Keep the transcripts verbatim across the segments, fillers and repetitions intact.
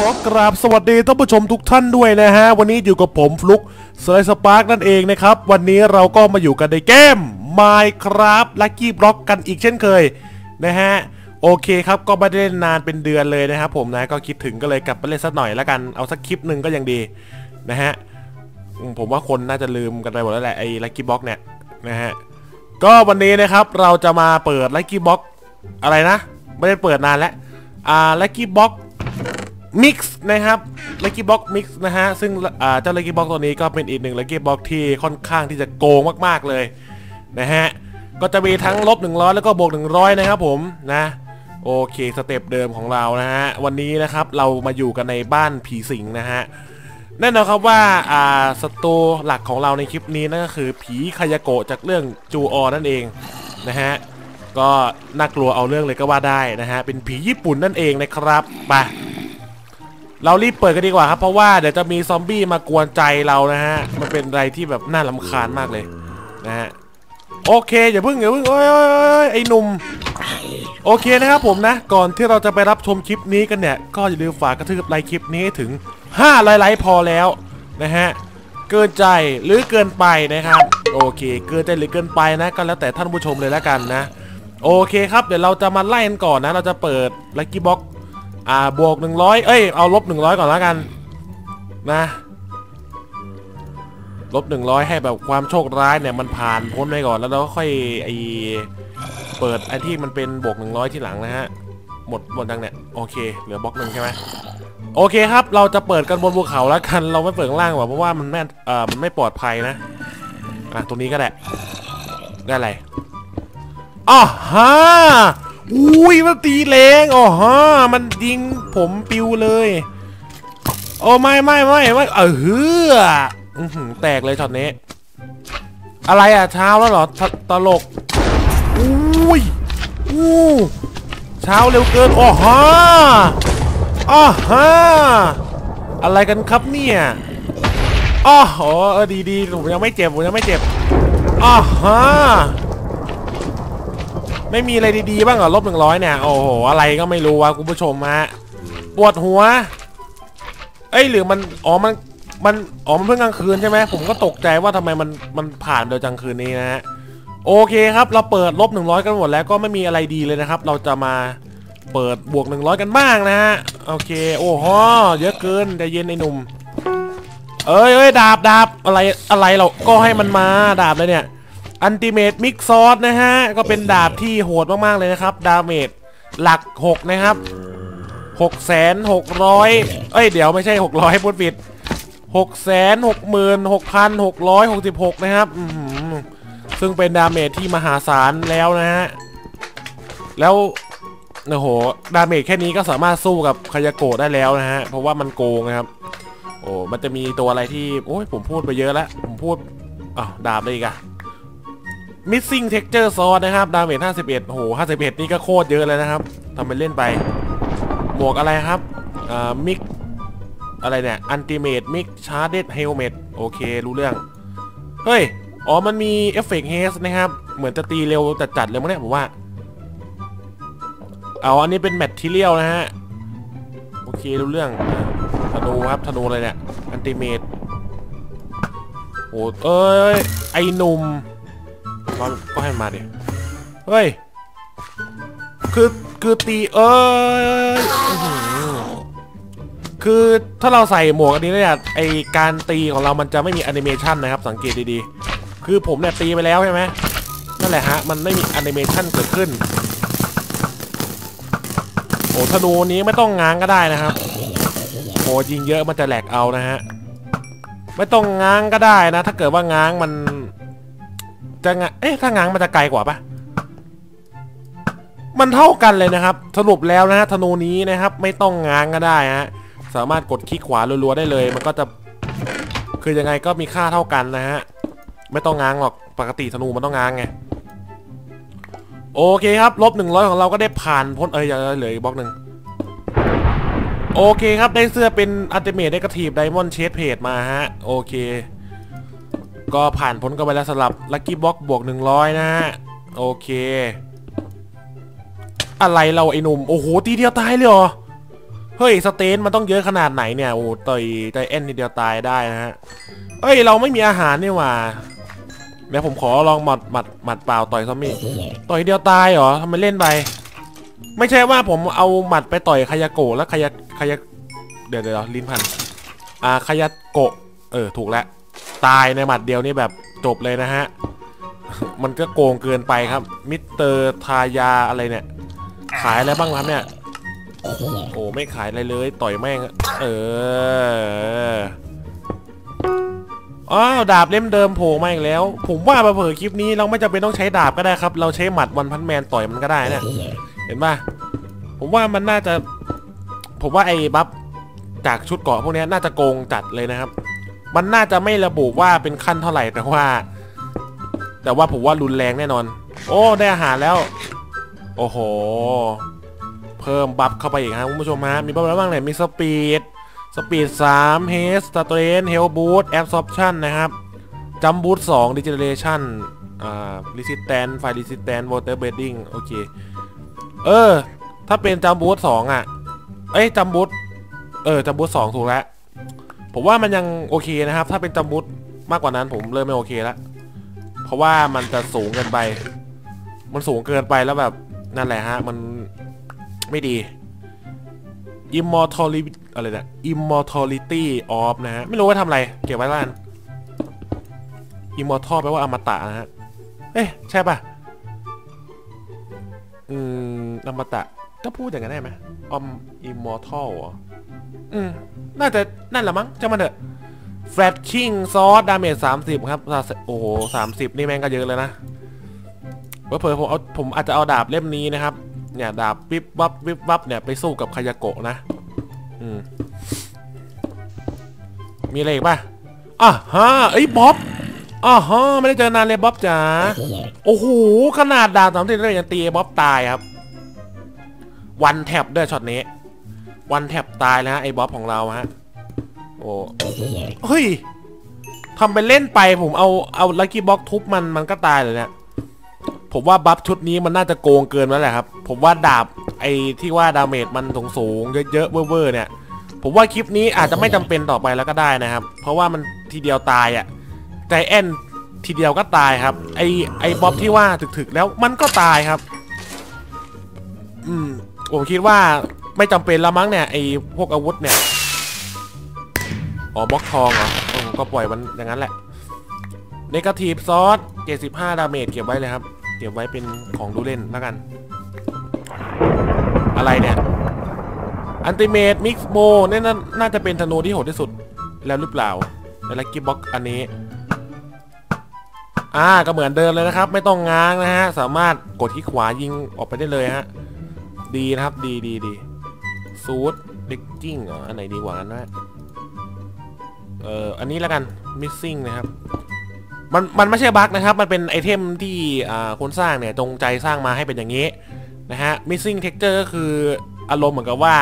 ขอกราบสวัสดีท่านผู้ชมทุกท่านด้วยนะฮะวันนี้อยู่กับผมฟลุกสไลสปาร์กนั่นเองนะครับวันนี้เราก็มาอยู่กันในเกม Minecraft Lucky Block กันอีกเช่นเคยนะฮะโอเคครับก็ไม่ได้เล่นนานเป็นเดือนเลยนะครับผมนะก็คิดถึงก็เลยกลับไปเล่นสักหน่อยละกันเอาสักคลิปหนึ่งก็ยังดีนะฮะผมว่าคนน่าจะลืมกันไปหมดแล้วแหละไอ้ Lucky Box เนี่ยนะฮะก็วันนี้นะครับเราจะมาเปิด Lucky Box อะไรนะไม่ได้เปิดนานแล้วอ่า Lucky Box Mix นะครับ Lucky Box Mix นะฮะซึ่งเจ้า Lucky Box ตัวนี้ก็เป็นอีกหนึ่ง Lucky Box ที่ค่อนข้างที่จะโกงมากๆเลยนะฮะก็จะมีทั้งลบหนึ่งร้อยแล้วก็บวกหนึ่งร้อยนะครับผมนะโอเคสเต็ปเดิมของเรานะฮะวันนี้นะครับเรามาอยู่กันในบ้านผีสิงนะฮะแน่นอนครับว่าอ่าศัตรูหลักของเราในคลิปนี้นั่นก็คือผีคายาโกะจากเรื่องจูออนั่นเองนะฮะก็น่ากลัวเอาเรื่องเลยก็ว่าได้นะฮะเป็นผีญี่ปุ่นนั่นเองนะครับไปเรารีบเปิดกันดีกว่าครับเพราะว่าเดี๋ยวจะมีซอมบี้มากวนใจเรานะฮะมันเป็นอะไรที่แบบน่ารำคาญมากเลยนะฮะโอเคอย่าเพิ่งอย่าเพิ่งโอ้ยโอ้ยไอ้หนุ่มโอเคนะครับผมนะก่อนที่เราจะไปรับชมคลิปนี้กันเนี่ยก็อย่าลืมฝากกระทืบไลค์คลิปนี้ถึงห้าไลค์พอแล้วนะฮะเกินใจหรือเกินไปนะครับโอเคเกินใจหรือเกินไปนะก็แล้วแต่ท่านผู้ชมเลยแล้วกันนะโอเคครับเดี๋ยวเราจะมาไล่กันก่อนนะเราจะเปิด Lucky Boxอ่าบวกหนึ่งร้อยเอ้ยเอาลบหนึ่งร้อยก่อนแล้วกันนะลบหนึ่งร้อยให้แบบความโชคร้ายเนี่ยมันผ่านพ้นไปก่อนแล้วเราค่อยไอเปิดไอที่มันเป็นบวกหนึ่งร้อยที่หลังนะฮะหมดหมดดังเนี่ยโอเคเหลือบล็อกหนึ่งใช่ไหมโอเคครับเราจะเปิดกันบนภูเขาแล้วกันเราไม่เปิดข้างล่างหรอกเพราะว่ามันไม่เอ่อมันไม่ปลอดภัยนะอ่ะตรงนี้ก็ได้ได้อะไรอ๋อฮะอุ้ยมันตีแรงอ๋อฮะมันยิงผมปิวเลยโอ้ไม่ไม่ไม่ไม่เออเฮือแตกเลยช็อตนี้อะไรอ่ะเช้าแล้วเหรอตลกอุ้ยอู้เช้าเร็วเกินอ๋อฮะอ๋อฮะอะไรกันครับเนี่ยอ๋อโอ้เออดีดีผมยังไม่เจ็บผมยังไม่เจ็บอ๋อฮะไม่มีอะไรดีๆบ้างเหรอลบหนึ่งร้อยเนี่ยโอ้โหอะไรก็ไม่รู้วะคุณผู้ชมฮะปวดหัวเอ้ยหรือมันอ๋อมันมันอ๋อมันเพิ่งกลางคืนใช่ไหมผมก็ตกใจว่าทำไมมันมันผ่านเดียวกลางคืนนี้นะฮะโอเคครับเราเปิดลบหนึ่งร้อยกันหมดแล้วก็ไม่มีอะไรดีเลยนะครับเราจะมาเปิดบวกหนึ่งร้อยกันบ้างนะฮะโอเคโอ้โหเยอะเกินใจเย็นไอ้หนุ่มเอ้ยเอ้ยดาบดาบอะไรอะไรเราก็ให้มันมาดาบเลยเนี่ยอันติเมตมิกซอสนะฮะก็เป็นดาบที่โหดมากๆเลยนะครับดาเมจหลักหกนะครับหกแสนหกหมื่นเอ้ยเดี๋ยวไม่ใช่หกร้อยพูดผิด หกแสนหกหมื่นหกพันหกร้อยหกสิบหก นะครับซึ่งเป็นดาเมจที่มหาศาลแล้วนะฮะแล้วโอ้โหดาเมจแค่นี้ก็สามารถสู้กับคายาโกะได้แล้วนะฮะเพราะว่ามันโกงนะครับโอ้มันจะมีตัวอะไรที่โอ้ยผมพูดไปเยอะแล้วผมพูดอ้าวดาบได้อีกอะMissing Texture Sort นะครับดาเมจห้าสิบเอ็ดโอ้โหห้าสิบเอ็ดนี่ก็โคตรเยอะเลยนะครับทำไปเล่นไปหมวกอะไรครับอ่ามิกอะไรเนี่ย Ultimate Mix Charged Helmet โอเครู้เรื่องเฮ้ยอ๋อมันมี Effect Haze นะครับเหมือนจะตีเร็วแต่จัดเร็วมั้งเนี่ยผมว่าเอาอันนี้เป็น Material นะฮะโอเครู้เรื่องธนูครับธนูอะไรเนี่ย Ultimate โอ้เอ้ยไอหนุ่มก็ให้มาดิเฮ้ยคือคือตีเอ้ยคือถ้าเราใส่หมวกอันนี้เนี่ยไอการตีของเรามันจะไม่มีแอนิเมชันนะครับสังเกตดีๆคือผมเนี่ยตีไปแล้วใช่ไหมนั่นแหละฮะมันไม่มีแอนิเมชันเกิดขึ้นโอ้ธนูนี้ไม่ต้องง้างก็ได้นะครับโอ้ยิงเยอะมันจะแหลกเอานะฮะไม่ต้องง้างก็ได้นะถ้าเกิดว่าง้างมันจะงะเอ๊ะถ้าง้างมันจะไกลกว่าปะมันเท่ากันเลยนะครับสรุปแล้วนะฮะธนูนี้นะครับไม่ต้องง้างก็ได้ฮะสามารถกดคลิกขวารัวๆได้เลยมันก็จะคือยังไงก็มีค่าเท่ากันนะฮะไม่ต้องง้างหรอกปกติธนูมันต้องง้างไงโอเคครับลบหนึ่งร้อยของเราก็ได้ผ่านพ้นเอ้ยเหลืออีกบล็อกหนึ่งโอเคครับได้เสื้อเป็นอัลติเมทได้กระถีบไดมอนด์เชสเพจมาฮะโอเคก็ผ่านพ้นกันไปแล้วสำหรับ Lucky Box บวกหนึ่งร้อยนะฮะโอเคอะไรเราไอ้หนุ่มโอ้โหตีเดียวตายเลยเหรอ เฮ้ยสเตนมันต้องเยอะขนาดไหนเนี่ยโอ้ต่อยใจเอ็นนิดเดียวตายได้นะฮะเฮ้ยเราไม่มีอาหารนี่หว่าแม่ผมขอลองหมัดหมัดหมัดเปล่าต่อยซอมบี้ต่อยเดียวตายเหรอทำไมเล่นไปไม่ใช่ว่าผมเอาหมัดไปต่อยคายาโกะแล้วคายาคายาเดี๋ยวเดี๋ยวลิ้นพันอ่าคายาโกะเออถูกแล้วตายในหมัดเดียวนี่แบบจบเลยนะฮะ มันก็โกงเกินไปครับมิสเตอร์ทายาอะไรเนี่ยขายอะไรบ้างครับเนี่ยโอ้ไม่ขายอะไรเลยต่อยแม่งเอออ้าวดาบเล่มเดิมโผล่มาอีกแล้วผมว่ามาเผยคลิปนี้เราไม่จำเป็นต้องใช้ดาบก็ได้ครับเราใช้หมัดวันพันแมนต่อยมันก็ได้นะเห็นป่ะผมว่ามันน่าจะผมว่าไอ้บัฟจากชุดเกาะพวกนี้น่าจะโกงจัดเลยนะครับมันน่าจะไม่ระบุว่าเป็นขั้นเท่าไหร่แต่ว่าแต่ว่าผมว่ารุนแรงแน่นอนโอ้ได้อาหารแล้วโอ้โหเพิ่มบัฟเข้าไปอีกครับคุณผู้ชมฮะมีบัฟอะไรบ้างเนี่ยมีสปีดสปีดสาม Haze สเตรนท์ เฮลบูสต์ แอบซอร์ปชั่นนะครับจัมบูสต์สอง Regeneration อ่า Resistance ไฟ Resistance Water Breathing โอเคเออถ้าเป็นจัมบูสต์สองอ่ะเอ้ยจัมบูสต์เออจัมบูสต์สองถูกแล้วผมว่ามันยังโอเคนะครับถ้าเป็นจัมบูสต์มากกว่านั้นผมเริ่มไม่โอเคแล้วเพราะว่ามันจะสูงเกินไปมันสูงเกินไปแล้วแบบนั่นแหละฮะมันไม่ดี Immortality อะไรนะ Immortality of นะฮะไม่รู้ว่าทำอะไรเก็บไว้บ้าน Immortal แปลว่าอมตะนะฮะเอ๊ะใช่ป่ะอืมอมตะก็พูดอย่างนั้นได้ไหมอม Immortal เหรออืมน่าจะนั่นแหละมั้งจะมาเถอะ Flashing Sword Damage สามสิบครับโอ้โหสามสิบนี่แม่งก็เยอะเลยนะเผลอๆผมเอาผมอาจจะเอาดาบเล่มนี้นะครับเนี่ยดาบวิบวับวิบวับเนี่ยไปสู้กับคายาโกะนะอืมมีอะไรอีกป่ะอ่ะฮะไอ้บ๊อบอ่ะฮะไม่ได้เจอนานเลยบ๊อบจ๋าโอ้โหขนาดดาบสามสิบเลยยังตีบ๊อบตายครับวันแท็บด้วยช็อตนี้วันแท็บตายนะไอ้บ๊อบของเราฮะโอ้เฮ้ยทำเป็นเล่นไปผมเอาเอาลัคกี้บ็อกทุบมันมันก็ตายเลยเนี่ยผมว่าบัฟชุดนี้มันน่าจะโกงเกินแล้วแหละครับผมว่าดาบไอ้ที่ว่าดาเมจมันสูงสูงเยอะๆเว่อร์ๆเนี่ยผมว่าคลิปนี้อาจจะไม่จำเป็นต่อไปแล้วก็ได้นะครับเพราะว่ามันทีเดียวตายอ่ะใจแอนทีเดียวก็ตายครับไอ้ไอ้บ๊อบที่ว่าถึกๆแล้วมันก็ตายครับอืมผมคิดว่าไม่จำเป็นละมั้งเนี่ยไอ้พวกอาวุธเนี่ยอ๋อบล็อกทองเหรอก็ปล่อยมันอย่างนั้นแหละเนกาทีฟซอสเจ็ดสิบห้าดาเมจเก็บไว้เลยครับเก็บไว้เป็นของดูเล่นแล้วกันอะไรเนี่ยอันติเมตมิกโบนี่น่าจะเป็นธนูที่โหดที่สุดแล้วหรือเปล่าในลักกี้บ็อกอันนี้อ่าก็เหมือนเดิมเลยนะครับไม่ต้องง้างนะฮะสามารถกดที่ขวายิงออกไปได้เลยฮะดีนะครับดีดีดีซูดดิกกิ้งอ๋ออันไหนดีกว่ากันนะเอ่ออันนี้แล้วกันมิสซิ่งนะครับมันมันไม่ใช่บั๊กนะครับมันเป็นไอเทมที่คนสร้างเนี่ยจงใจสร้างมาให้เป็นอย่างนี้นะฮะ missing texture ก็คืออารมณ์เหมือนกับว่า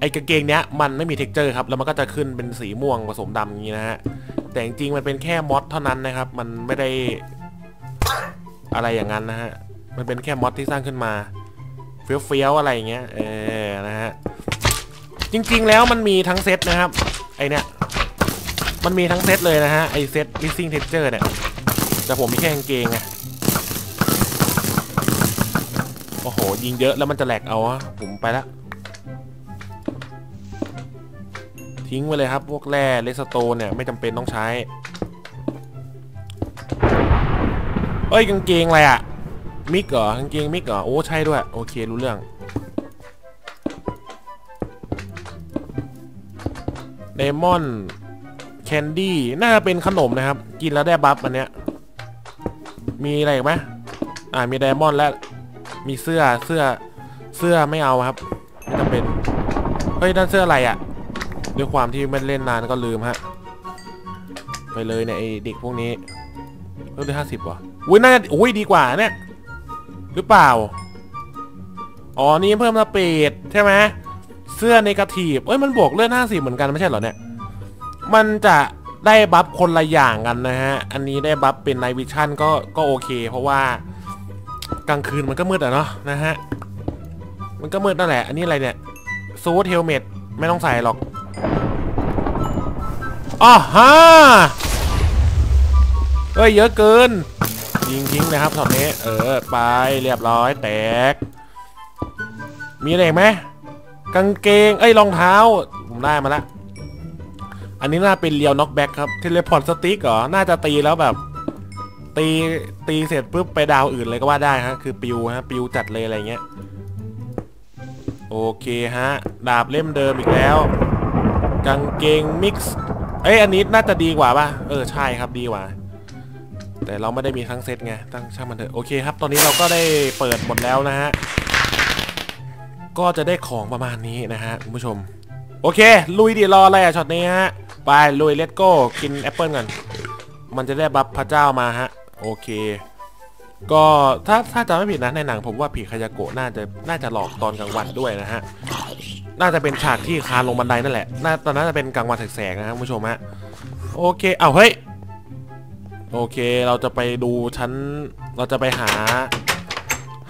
ไอกางเกงเนี้ยมันไม่มี texture ครับแล้วมันก็จะขึ้นเป็นสีม่วงผสมดำอย่างนี้นะฮะแต่จริงๆมันเป็นแค่มอดเท่านั้นนะครับมันไม่ได้อะไรอย่างนั้นนะฮะมันเป็นแค่มอดที่สร้างขึ้นมาเฟี้ยวๆอะไรอย่างเงี้ยเออนะฮะจริงๆแล้วมันมีทั้งเซตนะครับไอเนี้ยมันมีทั้งเซตเลยนะฮะไอเซต missing texture เนี่ยแต่ผมมีแค่กางเกงไงโอ้โหยิงเยอะแล้วมันจะแหลกเอาอะผมไปละทิ้งไว้เลยครับพวกแร่เลสโตนเนี่ยไม่จำเป็นต้องใช้เอ้ยกางเกงอะไรอะมิกเหรอกางเกงมิกเหรอโอ้ใช่ด้วยโอเครู้เรื่องเดมอนแคนดี้น่าจะเป็นขนมนะครับกินแล้วได้บัฟอันเนี้ยมีอะไรอีกไหมอ่ามีไดมอนด์และมีเสื้อเสื้อเสื้อไม่เอาครับไม่จำเป็นเฮ้ยนั่นเสื้ออะไรอ่ะด้วยความที่ไม่เล่นนานก็ลืมฮะไปเลยเนี่ยไอเด็กพวกนี้เพิ่มได้ห้าสิบว่ะอุ้ยน่าอุ้ยดีกว่าเนี่ยหรือเปล่าอ๋อนี่เพิ่มสปีดใช่ไหมเสื้อเนกาทีฟเอ้ยมันบวกเลื่อนห้าสิบเหมือนกันไม่ใช่เหรอเนี่ยมันจะได้บัฟคนละอย่างกันนะฮะอันนี้ได้บัฟเป็น Night Vision ก็ก็โอเคเพราะว่ากลางคืนมันก็มืดอะเนาะนะฮะมันก็มืดนั่นแหละอันนี้อะไรเนี่ย ซูทเฮลเมตไม่ต้องใส่หรอกอ๋อฮ่าเอ้ยเยอะเกินยิงทิ้งนะครับช็อตนี้เออไปเรียบร้อยแตกมีอะไรไหมกางเกงเอ้ยรองเท้าผมได้มาละอันนี้น่าเป็นเรียวน็อกแบ็กครับเทเลพอร์ตสติ๊กเหรอน่าจะตีแล้วแบบตีตีเสร็จปุ๊บไปดาวอื่นเลยก็ว่าได้ฮะคือปิวฮะปิวจัดเลยอะไรเงี้ยโอเคฮะดาบเล่มเดิมอีกแล้วกางเกงมิกซ์เอ้ยอันนี้น่าจะดีกว่าป่ะเออใช่ครับดีกว่าแต่เราไม่ได้มีทั้งเซตไงตั้งช่างมันเถอะโอเคครับตอนนี้เราก็ได้เปิดหมดแล้วนะฮะก็จะได้ของประมาณนี้นะฮะคุณผู้ชมโอเคลุยดิรออะไรอะช็อตนี้ฮะไปลุยเลตโก้กินแอปเปิลกันมันจะได้บัฟพระเจ้ามาฮะโอเคก็ถ้าถ้าจำไม่ผิดนะในหนังผมว่าผีคายาโกะน่าจะน่าจะหลอกตอนกลางวันด้วยนะฮะน่าจะเป็นฉากที่คานลงบันไดนั่นแหละน่าตอนนั้นจะเป็นกลางวันแสกๆนะฮะคุณผู้ชมฮะโอเคเอาเฮ้ยโอเคเราจะไปดูชั้นเราจะไปหา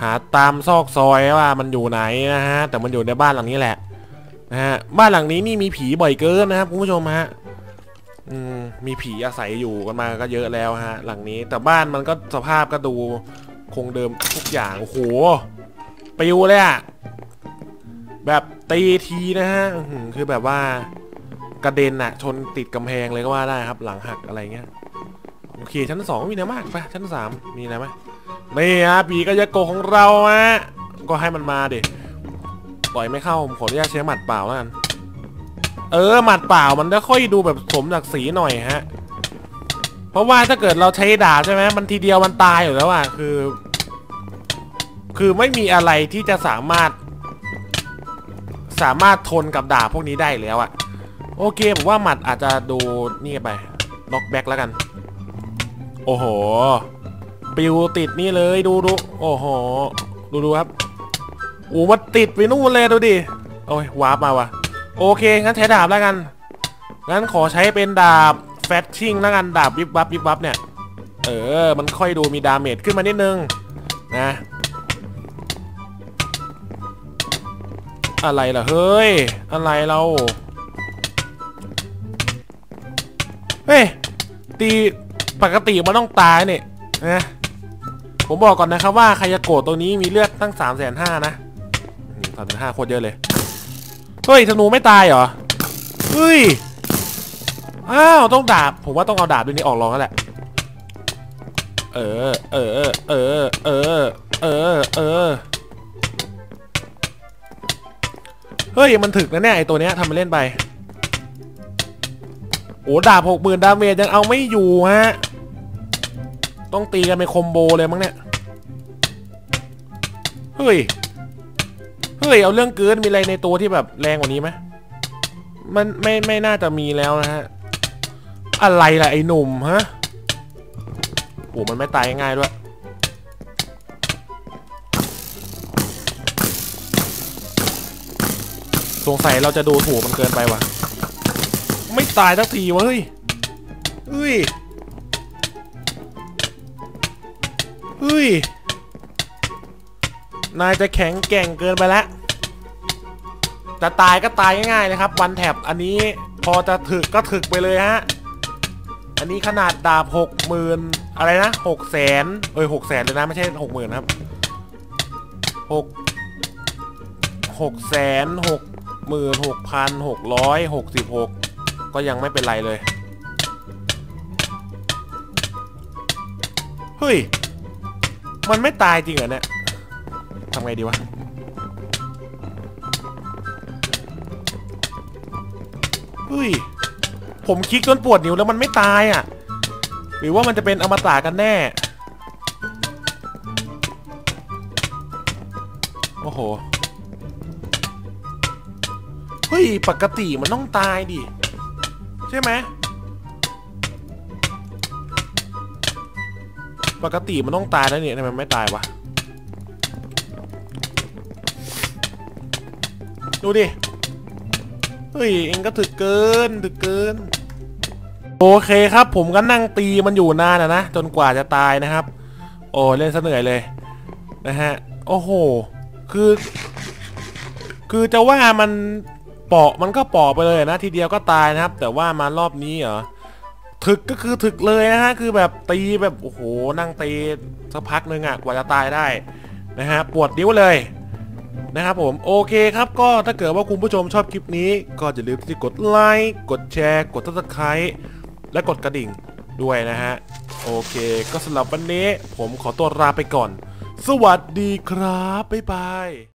หาตามซอกซอยว่ามันอยู่ไหนนะฮะแต่มันอยู่ในบ้านหลังนี้แหละนะฮะบ้านหลังนี้นี่มีผีบ่อยเกินนะครับคุณผู้ชมฮะอืมมีผีอาศัยอยู่กันมาก็เยอะแล้วฮะหลังนี้แต่บ้านมันก็สภาพก็ดูคงเดิมทุกอย่างโอ้โหปิวเลยอะแบบตีทีนะฮะคือแบบว่ากระเด็นอะชนติดกำแพงเลยก็ว่าได้ครับหลังหักอะไรเงี้ยโอเคชั้นสองมีอะไรมากไปชั้นสามมีอะไรไหมนี่ฮะผีกายโกะของเราฮะก็ให้มันมาดิปล่อยไม่เข้าผมขออนุญาตใช้หมัดเปล่าแล้วกันเออหมัดเปล่ามันจะค่อยดูแบบสมศักดิ์ศรีหน่อยฮะเพราะว่าถ้าเกิดเราใช้ดาบใช่ไหมมันทีเดียวมันตายอยู่แล้วอ่ะคือคือไม่มีอะไรที่จะสามารถสามารถทนกับดาบพวกนี้ได้แล้วอ่ะโอเคผมว่าหมัดอาจจะดูนี่ไปน็อกแบ็กแล้วกันโอ้โหปิวติดนี่เลยดูดูโอ้โหดูดูครับโอ้มันติดไปนู่นเลยดูดิโอ้ยวาร์ปมาวะโอเคงั้นใช้ดาบแล้วกันงั้นขอใช้เป็นดาบแฟชชิ่งแล้วกันดาบวิบวับวิบวับเนี่ยเออมันค่อยดูมีดาเมจขึ้นมานิดนึงนะอะไรล่ะเฮ้ยอะไรเราเฮ้ยตีปกติมันต้องตายเนี่ยนะผมบอกก่อนนะครับว่าคายาโกะตัวนี้มีเลือดตั้ง สามแสนห้าหมื่น นะสามแสนห้าโคตรเยอะเลยเฮ้ยธนูไม่ตายเหรอเฮ้ยอ้าวต้องดาบผมว่าต้องเอาดาบด้วยนี้ออกลองแล้วแหละเออเออเออเออเออเออเฮ้ยมันถึกนะเนี่ยไอตัวเนี้ยทำมาเล่นไปโอ้ดาบหกหมื่นดาเมจยังเอาไม่อยู่ฮะต้องตีกันเป็นคอมโบเลยมั้งเนี่ยเฮ้ยเฮ้ยเอาเรื่องเกินมีอะไรในตัวที่แบบแรงกว่านี้ไหมมันไม่ไม่น่าจะมีแล้วนะฮะอะไรล่ะไอ้หนุ่มฮะโอ้มันไม่ตายง่ายด้วยสงสัยเราจะดูถูกมันเกินไปว่ะไม่ตายสักทีวะเฮ้ยเฮ้ยเฮ้ยนายจะแข็งแกร่งเกินไปแล้วจะตายก็ตายง่ายๆนะครับวันแถบอันนี้พอจะถึกก็ถึกไปเลยฮะอันนี้ขนาดดาบหกหมื่นอะไรนะหกแสนเอ้ยหกแสนเลยนะไม่ใช่หกหมื่นครับหกหกแสนหกหมื่นหกพันหกร้อยหกสิบหกก็ยังไม่เป็นไรเลยเฮ้ยมันไม่ตายจริงเหรอเนี่ยทำไงดีวะเฮ้ยผมคลิกจนปวดนิ้วแล้วมันไม่ตายอ่ะหรือว่ามันจะเป็นอมตะกันแน่โอ้โหเฮ้ยปกติมันต้องตายดิใช่ไหมปกติมันต้องตายนะเนี่ยทำไมมันไม่ตายวะดูดิเฮ้ยเองก็ถึกเกินถึกเกินโอเคครับผมก็นั่งตีมันอยู่นานนะนะจนกว่าจะตายนะครับโอ้เล่นซะเหนื่อยเลยนะฮะโอ้โหคือ คือจะว่ามันเปาะมันก็เปาะไปเลยนะทีเดียวก็ตายนะครับแต่ว่ามารอบนี้เหรอถึกก็คือถึกเลยนะฮะคือแบบตีแบบโอ้โหนั่งตีสักพักนึงอ่ะกว่าจะตายได้นะฮะปวดนิ้วเลยนะครับผมโอเคครับก็ถ้าเกิดว่าคุณผู้ชมชอบคลิปนี้ก็อย่าลืมที่กดไลค์กดแชร์กด ซับสไครบ์ และกดกระดิ่งด้วยนะฮะโอเคก็สำหรับวันนี้ผมขอตัวลาไปก่อนสวัสดีครับบ๊ายบาย